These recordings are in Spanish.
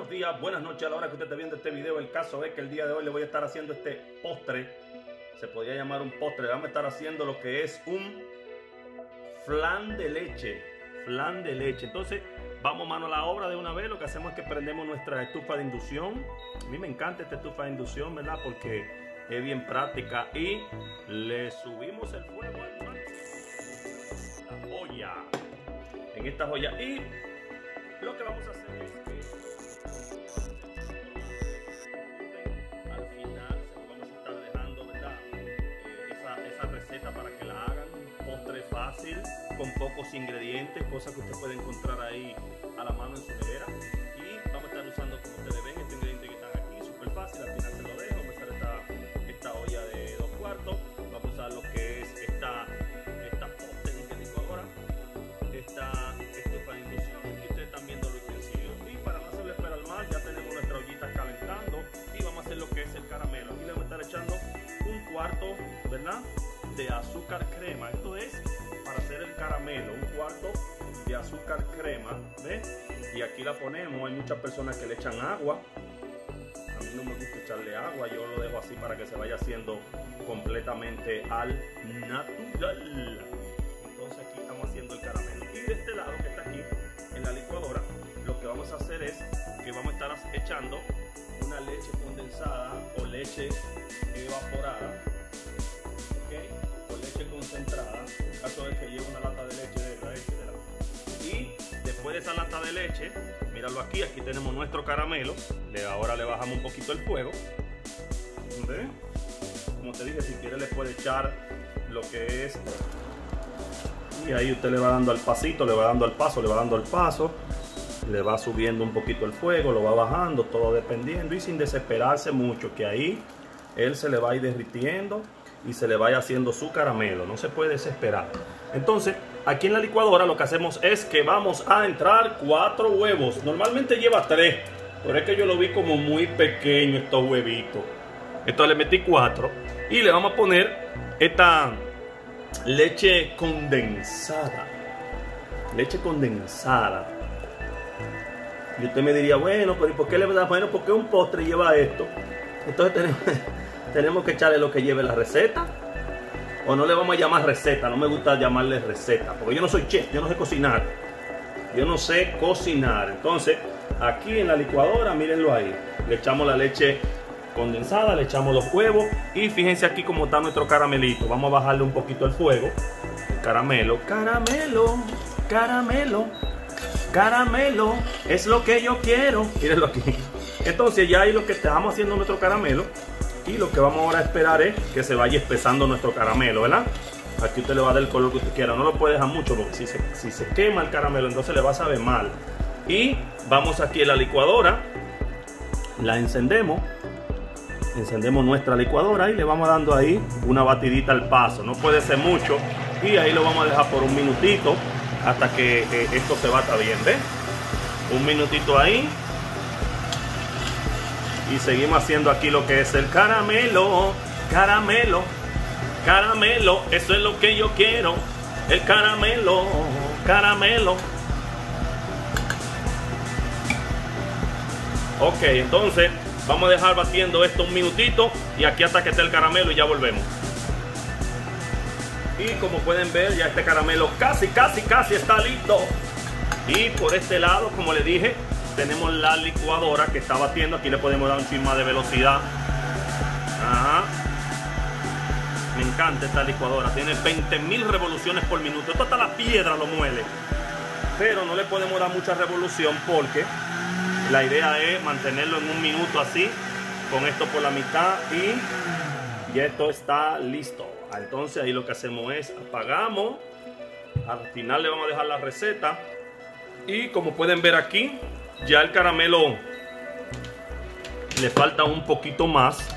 buenos días, buenas noches, a la hora que usted esté viendo este video. El caso es que el día de hoy le voy a estar haciendo este postre. Se podría llamar un postre. Vamos a estar haciendo lo que es un flan de leche. Flan de leche. Entonces, vamos mano a la obra de una vez. Lo que hacemos es que prendemos nuestra estufa de inducción. A mí me encanta esta estufa de inducción, ¿verdad? Porque es bien práctica. Y le subimos el fuego al pan. La olla. En esta olla. Y lo que vamos a hacer es que al final vamos a estar dejando, ¿verdad?, esa receta para que la hagan. Postre fácil, con pocos ingredientes, cosas que usted puede encontrar ahí a la mano en su nevera. Y vamos a estar usando, como ustedes ven, este ingrediente que están aquí, súper fácil. Al final se lo dejo. Vamos a usar esta olla de 2 cuartos. Vamos a usar lo que es esta postre que tengo ahora, esta estufa de inducción. Y ustedes están viendo los utensilios. Y para no hacerle esperar más, ya tenemos nuestra ollita calentando y vamos a hacer lo que es el caramelo. Aquí le vamos a estar echando 1 cuarto, ¿verdad?, de azúcar crema. Esto es para hacer el caramelo, 1 cuarto de azúcar crema, ¿ves? Y aquí la ponemos. Hay muchas personas que le echan agua. A mí no me gusta echarle agua, yo lo dejo así para que se vaya haciendo completamente al natural. Entonces aquí estamos haciendo el caramelo. Y de este lado que está aquí en la licuadora, lo que vamos a hacer es que vamos a estar echando una leche condensada o leche evaporada, concentrada. El caso es que lleva una lata de leche y después de esa lata de leche, míralo aquí, aquí tenemos nuestro caramelo. Ahora le bajamos un poquito el fuego. ¿Ve? Como te dije, si quiere le puede echar lo que es, y ahí usted le va dando al pasito, le va dando al paso, le va dando al paso, le va subiendo un poquito el fuego, lo va bajando, todo dependiendo, y sin desesperarse mucho, que ahí él se le va a ir derritiendo y se le vaya haciendo su caramelo. No se puede desesperar. Entonces, aquí en la licuadora lo que hacemos es que vamos a entrar 4 huevos. Normalmente lleva 3, pero es que yo lo vi como muy pequeño estos huevitos. Entonces le metí 4 y le vamos a poner esta leche condensada. Leche condensada. Y usted me diría, bueno, pero ¿y por qué le da? Bueno, porque un postre lleva esto. Entonces tenemos que echarle lo que lleve la receta, o no le vamos a llamar receta. No me gusta llamarle receta porque yo no soy chef, yo no sé cocinar, entonces aquí en la licuadora, mírenlo ahí, le echamos la leche condensada, le echamos los huevos y fíjense aquí cómo está nuestro caramelito. Vamos a bajarle un poquito el fuego. Caramelo es lo que yo quiero, mírenlo aquí. Entonces ya ahí lo que estamos haciendo nuestro caramelo. Y lo que vamos ahora a esperar es que se vaya espesando nuestro caramelo, ¿verdad? Aquí usted le va a dar el color que usted quiera. No lo puede dejar mucho porque si se quema el caramelo, entonces le va a saber mal. Y vamos aquí a la licuadora, la encendemos. Encendemos nuestra licuadora y le vamos dando ahí una batidita al paso. No puede ser mucho. Y ahí lo vamos a dejar por 1 minutito hasta que esto se bata bien, ¿ves? 1 minutito ahí. Y seguimos haciendo aquí lo que es el caramelo. Caramelo, eso es lo que yo quiero. El caramelo. Ok, entonces vamos a dejar batiendo esto 1 minutito y aquí hasta que esté el caramelo y ya volvemos. Y como pueden ver, ya este caramelo casi está listo. Y por este lado, como les dije, tenemos la licuadora que está batiendo. Aquí le podemos dar un chin más de velocidad. Ajá. Me encanta esta licuadora. Tiene 20.000 revoluciones por minuto. Esto hasta la piedra lo muele. Pero no le podemos dar mucha revolución porque la idea es mantenerlo en 1 minuto así. Con esto por la mitad y ya esto está listo. Entonces ahí lo que hacemos es apagamos. Al final le vamos a dejar la receta. Y como pueden ver aquí, ya el caramelo le falta un poquito más,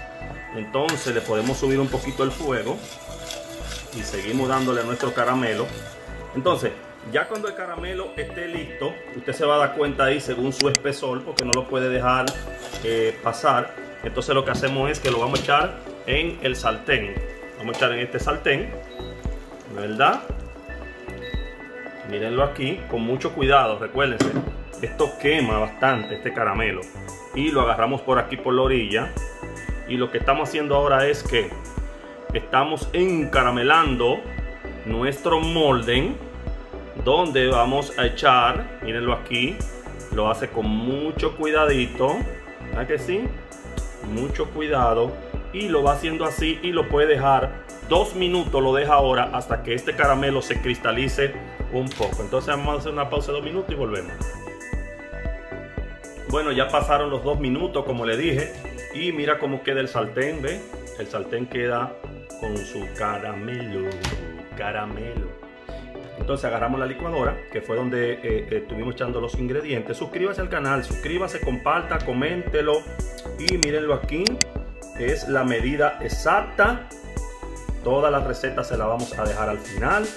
entonces le podemos subir un poquito el fuego y seguimos dándole nuestro caramelo. Entonces, ya cuando el caramelo esté listo, usted se va a dar cuenta ahí según su espesor, porque no lo puede dejar pasar. Entonces lo que hacemos es que lo vamos a echar en el sartén. Vamos a echar en este sartén, ¿verdad? Mírenlo aquí, con mucho cuidado, recuérdense. Esto quema bastante, este caramelo, y lo agarramos por aquí por la orilla. Y lo que estamos haciendo ahora es que estamos encaramelando nuestro molde, donde vamos a echar, mírenlo aquí, lo hace con mucho cuidadito, ¿verdad que sí? Mucho cuidado, y lo va haciendo así, y lo puede dejar 2 minutos, lo deja ahora hasta que este caramelo se cristalice un poco. Entonces vamos a hacer una pausa de 2 minutos y volvemos. Bueno, ya pasaron los 2 minutos, como le dije, y mira cómo queda el sartén, ¿ve? El sartén queda con su caramelo. Entonces agarramos la licuadora, que fue donde estuvimos echando los ingredientes. Suscríbase al canal, suscríbase, comparta, coméntelo. Y mírenlo aquí, es la medida exacta. Todas las recetas se las vamos a dejar al final.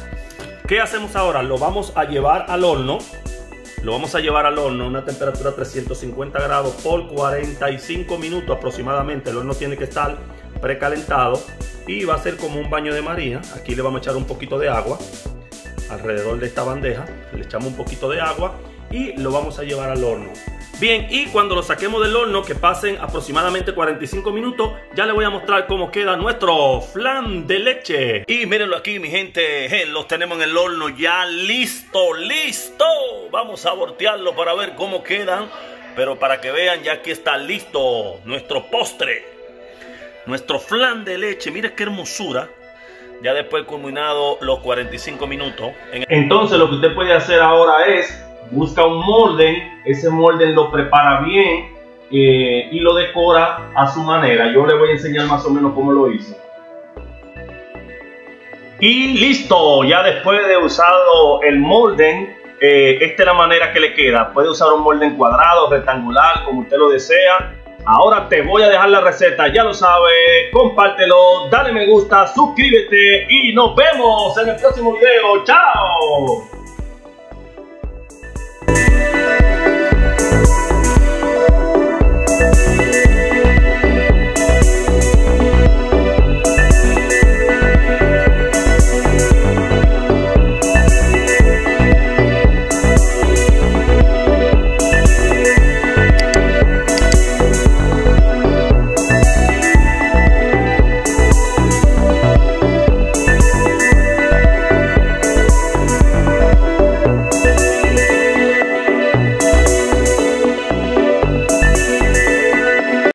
¿Qué hacemos ahora? Lo vamos a llevar al horno. Lo vamos a llevar al horno a una temperatura 350 grados por 45 minutos aproximadamente. El horno tiene que estar precalentado y va a ser como un baño de María. Aquí le vamos a echar un poquito de agua alrededor de esta bandeja. Le echamos un poquito de agua y lo vamos a llevar al horno. Bien, y cuando lo saquemos del horno, que pasen aproximadamente 45 minutos, ya les voy a mostrar cómo queda nuestro flan de leche. Y mírenlo aquí, mi gente, los tenemos en el horno ya listo. Vamos a voltearlo para ver cómo quedan, pero para que vean, ya que está listo nuestro postre, nuestro flan de leche. Mira qué hermosura. Ya después culminado los 45 minutos. Entonces lo que usted puede hacer ahora es busca un molde, ese molde lo prepara bien y lo decora a su manera. Yo le voy a enseñar más o menos cómo lo hice. Y listo, ya después de usado el molde, esta es la manera que le queda. Puede usar un molde cuadrado, rectangular, como usted lo desea. Ahora te voy a dejar la receta, ya lo sabes, compártelo, dale me gusta, suscríbete y nos vemos en el próximo video. ¡Chao!